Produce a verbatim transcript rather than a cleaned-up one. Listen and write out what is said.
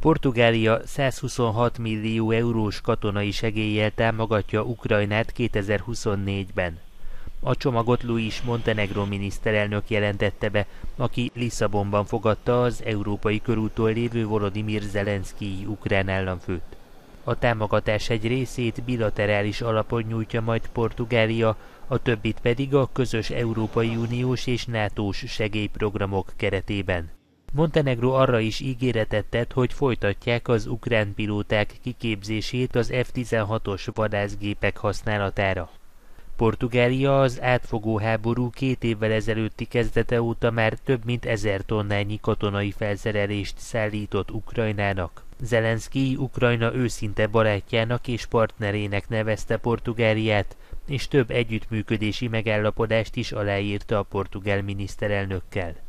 Portugália százhuszonhat millió eurós katonai segéllyel támogatja Ukrajnát kétezer-huszonnégyben. A csomagot Luis Montenegro miniszterelnök jelentette be, aki Lisszabonban fogadta az európai körúton lévő Volodymyr Zelenszkij ukrán államfőt. A támogatás egy részét bilaterális alapon nyújtja majd Portugália, a többit pedig a közös Európai Uniós és nátós segélyprogramok keretében. Montenegro arra is ígéretet tett, hogy folytatják az ukrán pilóták kiképzését az F tizenhatos vadászgépek használatára. Portugália az átfogó háború két évvel ezelőtti kezdete óta már több mint ezer tonnányi katonai felszerelést szállított Ukrajnának. Zelenszkij Ukrajna őszinte barátjának és partnerének nevezte Portugáliát, és több együttműködési megállapodást is aláírta a portugál miniszterelnökkel.